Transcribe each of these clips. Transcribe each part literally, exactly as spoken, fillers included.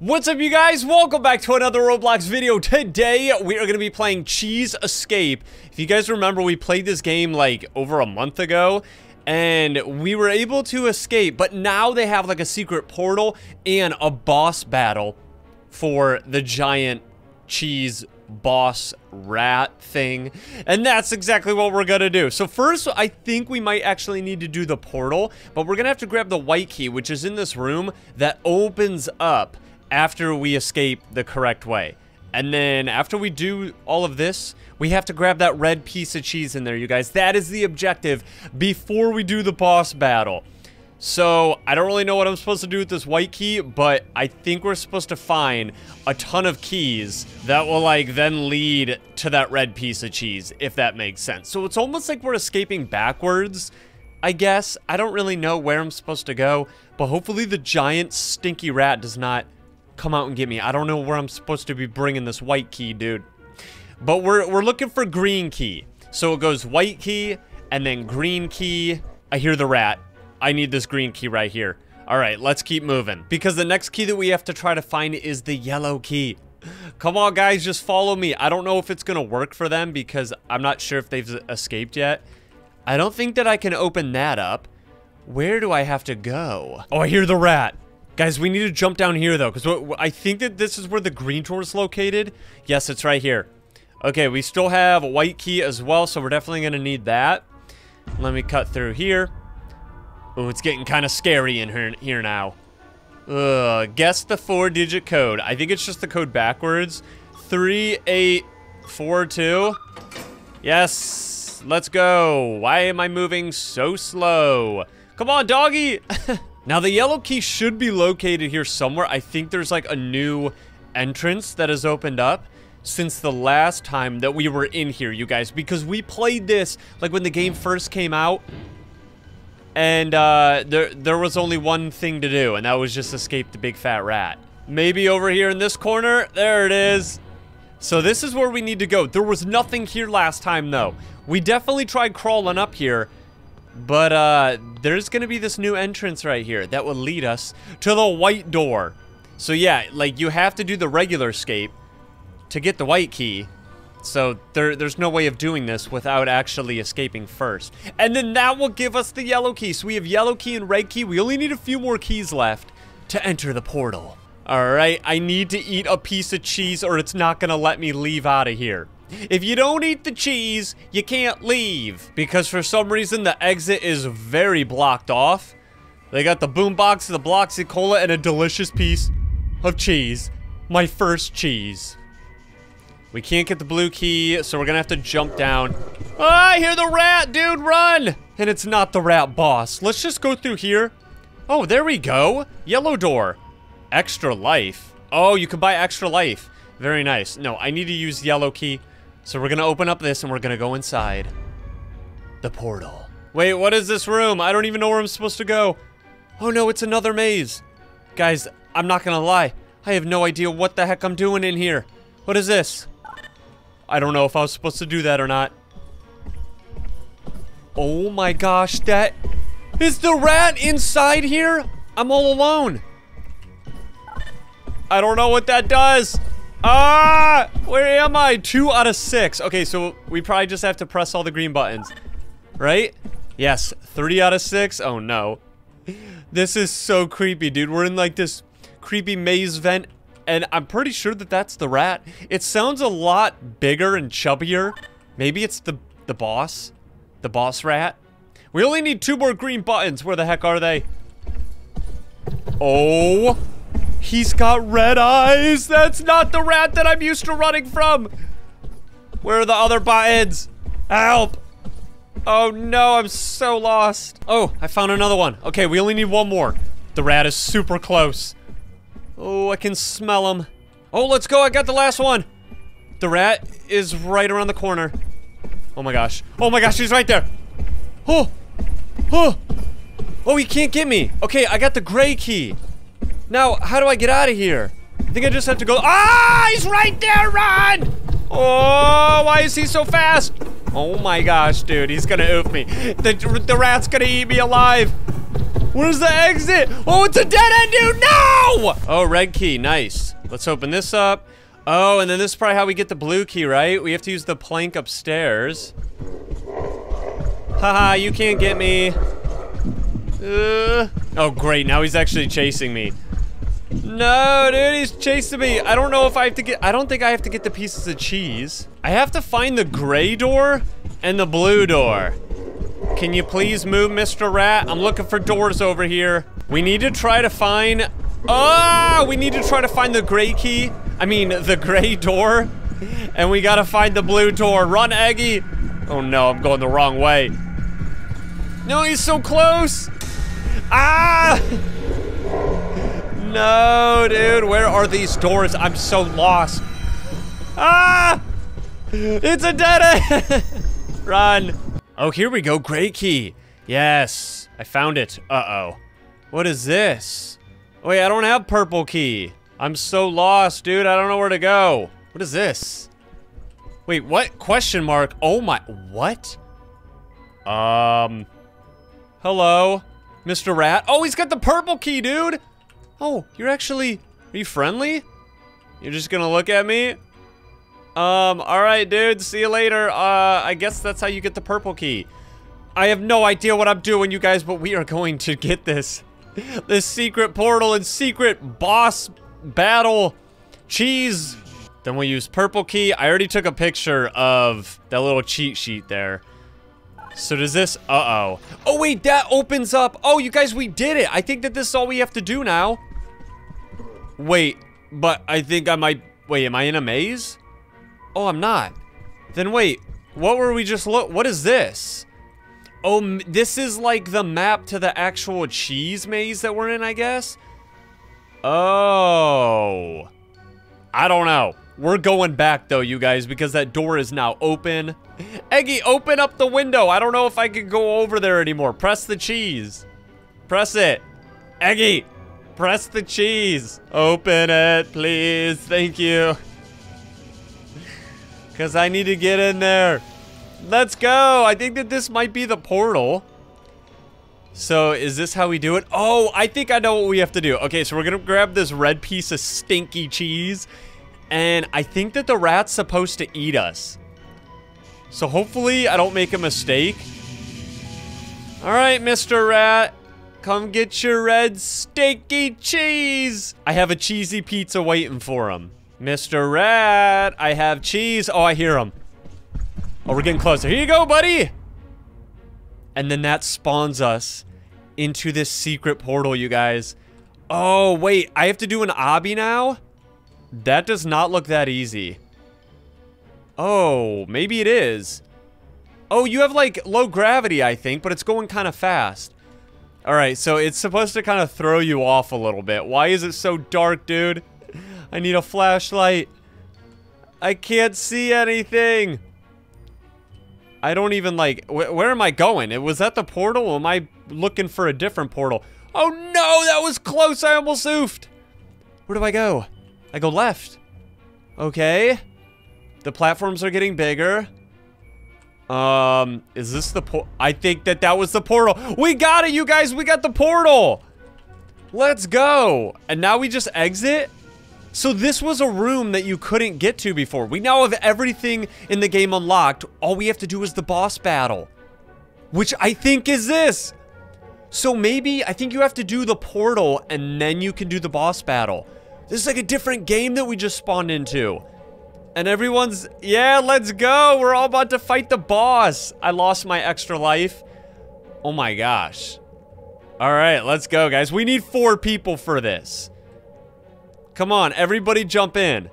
What's up, you guys? Welcome back to another Roblox video. Today we are going to be playing Cheese Escape. If you guys remember, we played this game like over a month ago and we were able to escape, but now they have like a secret portal and a boss battle for the giant cheese boss rat thing, and that's exactly what we're gonna do. So first, I think we might actually need to do the portal, but we're gonna have to grab the white key, which is in this room that opens up after we escape the correct way. And then after we do all of this, we have to grab that red piece of cheese in there, you guys. That is the objective before we do the boss battle. So I don't really know what I'm supposed to do with this white key, but I think we're supposed to find a ton of keys that will like then lead to that red piece of cheese, if that makes sense. So it's almost like we're escaping backwards, I guess. I don't really know where I'm supposed to go, but hopefully the giant stinky rat does not come out and get me. I don't know where I'm supposed to be bringing this white key, dude. But we're, we're looking for green key. So it goes white key and then green key. I hear the rat. I need this green key right here. All right, let's keep moving, because the next key that we have to try to find is the yellow key. Come on, guys, just follow me. I don't know if it's gonna work for them because I'm not sure if they've escaped yet. I don't think that I can open that up. Where do I have to go? Oh, I hear the rat. Guys, we need to jump down here though, because I think that this is where the green door is located. Yes, it's right here. Okay, we still have a white key as well, so we're definitely gonna need that. Let me cut through here. Oh, it's getting kind of scary in here, here now. Ugh, guess the four-digit code. I think it's just the code backwards. three eight four two. Yes, let's go. Why am I moving so slow? Come on, doggy. Now, the yellow key should be located here somewhere. I think there's like a new entrance that has opened up since the last time that we were in here, you guys, because we played this like when the game first came out. And uh, there, there was only one thing to do, and that was just escape the big fat rat. Maybe over here in this corner? There it is. So this is where we need to go. There was nothing here last time, though. We definitely tried crawling up here, but uh, there's going to be this new entrance right here that will lead us to the white door. So yeah, like you have to do the regular escape to get the white key. So there, there's no way of doing this without actually escaping first. And then that will give us the yellow key. So we have yellow key and red key. We only need a few more keys left to enter the portal. All right, I need to eat a piece of cheese or it's not going to let me leave out of here. If you don't eat the cheese, you can't leave. Because for some reason, the exit is very blocked off. They got the boombox, the Bloxy Cola, and a delicious piece of cheese. My first cheese. We can't get the blue key, so we're gonna have to jump down. Oh, I hear the rat, dude, run! And it's not the rat boss. Let's just go through here. Oh, there we go. Yellow door. Extra life. Oh, you can buy extra life. Very nice. No, I need to use yellow key. So we're gonna open up this and we're gonna go inside the portal. Wait, what is this room? I don't even know where I'm supposed to go. Oh no, it's another maze. Guys, I'm not gonna lie. I have no idea what the heck I'm doing in here. What is this? I don't know if I was supposed to do that or not. Oh my gosh, that is the rat inside here? I'm all alone. I don't know what that does. Ah, where am I? Two out of six. Okay, so we probably just have to press all the green buttons, right? Yes, three out of six. Oh no. This is so creepy, dude. We're in like this creepy maze vent. And I'm pretty sure that that's the rat. It sounds a lot bigger and chubbier. Maybe it's the, the boss. The boss rat. We only need two more green buttons. Where the heck are they? Oh. He's got red eyes. That's not the rat that I'm used to running from. Where are the other buttons? Help. Oh, no. I'm so lost. Oh, I found another one. Okay, we only need one more. The rat is super close. Oh, I can smell him. Oh, let's go. I got the last one. The rat is right around the corner. Oh, my gosh. Oh, my gosh. He's right there. Oh. Oh. Oh, he can't get me. Okay, I got the gray key. Now, how do I get out of here? I think I just have to go. Ah, he's right there. Run. Oh, why is he so fast? Oh, my gosh, dude. He's going to oof me. The, the rat's going to eat me alive. Where's the exit? Oh, it's a dead end, dude. No! Oh, red key. Nice. Let's open this up. Oh, and then this is probably how we get the blue key, right? We have to use the plank upstairs. Haha, you can't get me. Uh, oh, great. Now he's actually chasing me. No, dude, he's chasing me. I don't know if I have to get... I don't think I have to get the pieces of cheese. I have to find the gray door and the blue door. Can you please move, Mister Rat? I'm looking for doors over here. We need to try to find... Oh, we need to try to find the gray key. I mean, the gray door. And we gotta find the blue door. Run, Eggie. Oh, no, I'm going the wrong way. No, he's so close. Ah! No, dude, where are these doors? I'm so lost. Ah! It's a dead end. Run. Oh, here we go, gray key. Yes, I found it. Uh-oh. What is this? Wait, I don't have purple key. I'm so lost, dude. I don't know where to go. What is this? Wait, what? Question mark. Oh my, what? Um, hello, Mister Rat. Oh, he's got the purple key, dude. Oh, you're actually, are you friendly? You're just gonna look at me? Um, all right, dude, see you later. Uh, I guess that's how you get the purple key. I have no idea what I'm doing, you guys, but we are going to get this. This secret portal and secret boss battle cheese. Then we'll use purple key. I already took a picture of that little cheat sheet there. So does this, uh-oh. Oh, wait, that opens up. Oh, you guys, we did it. I think that this is all we have to do now. Wait, but I think I might, wait, am I in a maze? Oh, I'm not. Then wait, what were we just look? What is this? Oh, this is like the map to the actual cheese maze that we're in, I guess. Oh, I don't know. We're going back, though, you guys, because that door is now open. Eggie, open up the window. I don't know if I can go over there anymore. Press the cheese. Press it. Eggie, press the cheese. Open it, please. Thank you. Because I need to get in there. Let's go. I think that this might be the portal. So is this how we do it? Oh, I think I know what we have to do. Okay, so we're going to grab this red piece of stinky cheese. And I think that the rat's supposed to eat us. So hopefully I don't make a mistake. All right, Mister Rat. Come get your red stinky cheese. I have a cheesy pizza waiting for him. Mister Rat, I have cheese. Oh, I hear him. Oh, we're getting closer. Here you go, buddy. And then that spawns us into this secret portal, you guys. Oh, wait. I have to do an obby now? That does not look that easy. Oh, maybe it is. Oh, you have like low gravity, I think, but it's going kind of fast. All right, so it's supposed to kind of throw you off a little bit. Why is it so dark, dude? I need a flashlight. I can't see anything. I don't even like, wh where am I going? It was that the portal? Or am I looking for a different portal? Oh no, that was close. I almost oofed. Where do I go? I go left. Okay. The platforms are getting bigger. Um, is this the portal? I think that that was the portal. We got it, you guys. We got the portal. Let's go. And now we just exit. So this was a room that you couldn't get to before. We now have everything in the game unlocked. All we have to do is the boss battle, which I think is this. So maybe I think you have to do the portal and then you can do the boss battle. This is like a different game that we just spawned into. And everyone's, yeah, let's go. We're all about to fight the boss. I lost my extra life. Oh my gosh. All right, let's go, guys. We need four people for this. Come on, everybody jump in.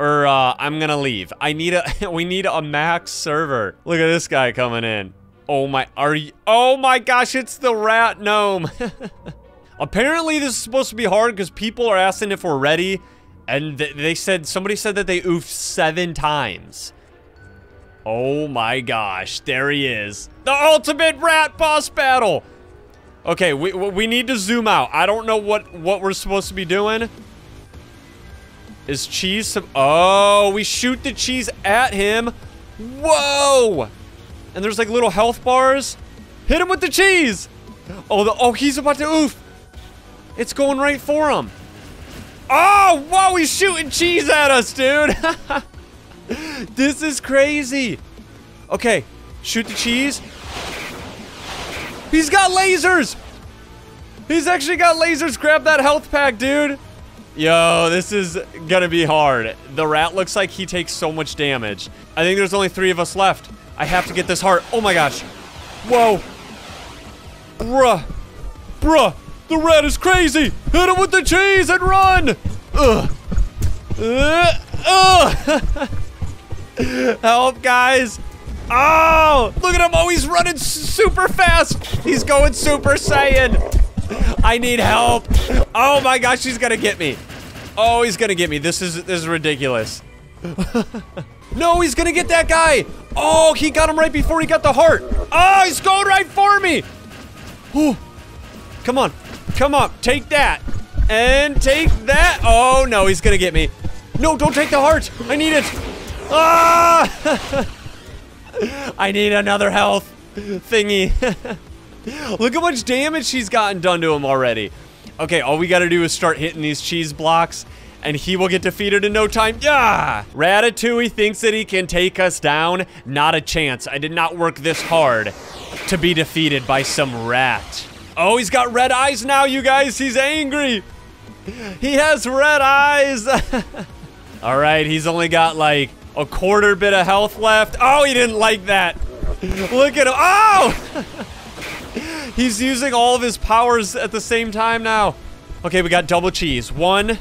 Or uh, I'm gonna leave. I need a, we need a max server. Look at this guy coming in. Oh my, are you, oh my gosh, it's the rat gnome. Apparently this is supposed to be hard because people are asking if we're ready, and th they said somebody said that they oofed seven times. Oh my gosh, there he is, the ultimate rat boss battle. Okay, we we need to zoom out. I don't know what what we're supposed to be doing. Is cheese? Oh, we shoot the cheese at him. Whoa! And there's like little health bars. Hit him with the cheese. Oh, the, oh, he's about to oof. It's going right for him. Oh, wow, he's shooting cheese at us, dude. This is crazy. Okay, shoot the cheese. He's got lasers. He's actually got lasers. Grab that health pack, dude. Yo, this is gonna be hard. The rat looks like he takes so much damage. I think there's only three of us left. I have to get this heart. Oh my gosh. Whoa. Bruh. Bruh. The rat is crazy. Hit him with the cheese and run. Ugh. Ugh. Ugh. Help, guys. Oh, look at him. Oh, he's running super fast. He's going Super Saiyan. I need help. Oh my gosh, he's gonna get me. Oh, he's gonna get me. This is this is ridiculous. No, he's gonna get that guy. Oh, he got him right before he got the heart. Oh, he's going right for me. Ooh. Come on. Come up. Take that. And take that. Oh no, he's gonna get me. No, don't take the heart. I need it. Ah! I need another health thingy. Look how much damage he's gotten done to him already. Okay, all we gotta do is start hitting these cheese blocks, and he will get defeated in no time. Yeah! Ratatouille thinks that he can take us down. Not a chance. I did not work this hard to be defeated by some rat. Oh, he's got red eyes now, you guys. He's angry. He has red eyes. All right, he's only got like a quarter bit of health left. Oh, he didn't like that. Look at him. Oh! He's using all of his powers at the same time now. Okay, we got double cheese. One,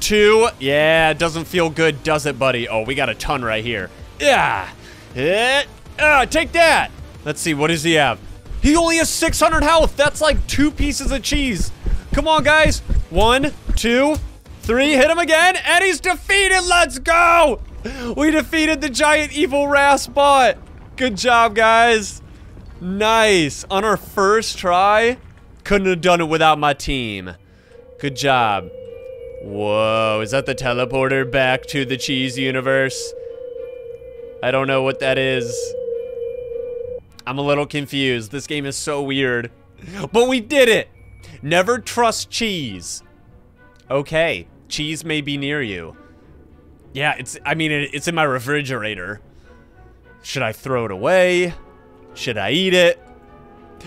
two. Yeah, it doesn't feel good, does it, buddy? Oh, we got a ton right here. Yeah. Yeah. Uh, take that. Let's see. What does he have? He only has six hundred health. That's like two pieces of cheese. Come on, guys. One, two, three. Hit him again. And he's defeated. Let's go. We defeated the giant evil Raspbot. Good job, guys. Nice. On our first try, couldn't have done it without my team. Good job. Whoa, is that the teleporter back to the cheese universe? I don't know what that is. I'm a little confused. This game is so weird. But we did it. Never trust cheese. Okay, cheese may be near you. Yeah, it's, I mean, it, it's in my refrigerator. Should I throw it away? Should I eat it?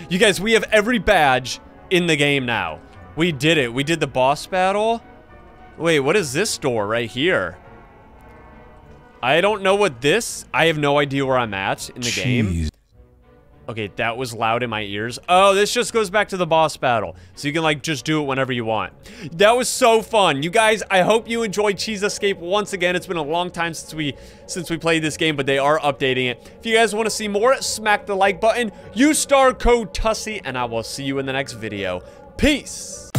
You guys, we have every badge in the game now. We did it. We did the boss battle. Wait, what is this door right here? I don't know what this... I have no idea where I'm at in the Jeez. game. Okay, that was loud in my ears. Oh, this just goes back to the boss battle. So you can, like, just do it whenever you want. That was so fun. You guys, I hope you enjoyed Cheese Escape once again. It's been a long time since we since we played this game, but they are updating it. If you guys want to see more, smack the like button. Use star code TUSSY, and I will see you in the next video. Peace!